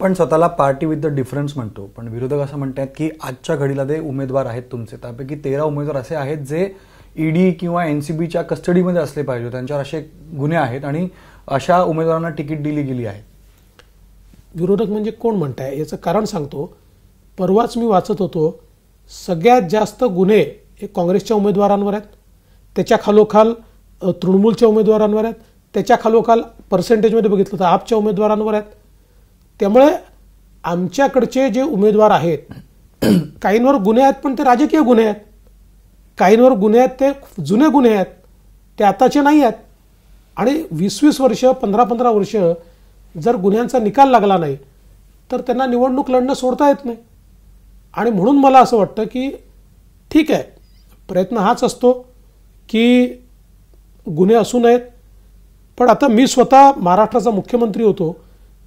आपण स्वतःला party with the difference म्हणतो, पण विरोधक असं म्हणतात की आजच्या घडीला जे उमेदवार आहेत तुमचे त्यापैकी 13 उमेदवार असे आहेत जे ईडी किंवा एनसीबीच्या कस्टडीमध्ये असले पाहिजे, त्यांच्यावर असे गुन्हे आहेत आणि अशा उमेदवारांना तिकीट दिली गेली आहे. विरोधक म्हणजे कोण म्हणताय याचं कारण सांगतो. परवाच मी वाचत होतो सगळ्यात जास्त गुन्हे हे काँग्रेसच्या उमेदवारांवर आहेत, त्याच्या खालोखाल तृणमूलच्या उमेदवारांवर आहेत, त्याच्या खालोखाल पर्सेंटेजमध्ये बघितलं तर आपच्या उमेदवारांवर आहेत. त्यामुळे आमच्याकडचे जे उमेदवार आहेत काहींवर गुन्हे आहेत पण ते राजकीय गुन्हे आहेत, काहींवर गुन्हे आहेत ते जुने गुन्हे आहेत, ते आताचे नाही आहेत. आणि 20-20 वर्ष 15-15 वर्ष जर गुन्ह्यांचा निकाल लागला नाही तर त्यांना निवडणूक लढणं सोडता येत नाही. आणि म्हणून मला असं वाटतं की ठीक आहे, प्रयत्न हाच असतो की गुन्हे असू नयेत. पण आता मी स्वतः महाराष्ट्राचा मुख्यमंत्री होतो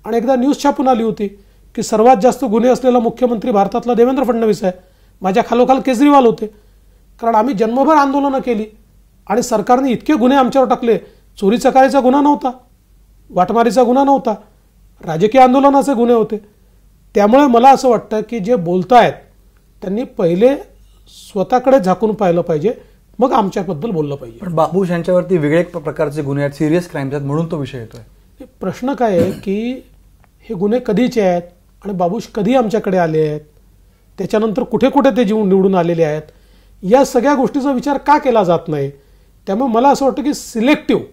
आणि एकदा न्यूज छापून आली होती की सर्वात जास्त गुन्हे असलेला मुख्यमंत्री भारतातला देवेंद्र फडणवीस आहे, माझ्या खालोखाल केजरीवाल होते. कारण आम्ही जन्मभर आंदोलनं केली आणि सरकारने इतके गुन्हे आमच्यावर टाकले. चोरीचा काळीचा गुन्हा नव्हता, वाटमारीचा गुन्हा नव्हता, राजकीय आंदोलनाचे गुन्हे होते. त्यामुळे मला असं वाटतं की जे बोलतायत त्यांनी पहिले स्वतःकडे झाकून पाहिलं पाहिजे, मग आमच्याबद्दल बोललं पाहिजे. पण बाबू यांच्यावरती वेगळे प्रकारचे गुन्हे आहेत, सिरियस क्राईम्स आहेत म्हणून तो विषय येतोय. प्रश्न काय आहे की हे गुन्हे कधीचे आहेत आणि बाबूश कधी आमच्याकडे आले आहेत, त्याच्यानंतर कुठे कुठे ते जीव निवडून आलेले आहेत, या सगळ्या गोष्टीचा विचार का केला जात नाही. त्यामुळे मला असं वाटतं की सिलेक्टिव्ह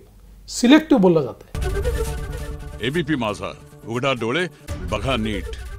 बोललं जातं. एबीपी माझा, उघडा डोळे बघा नीट.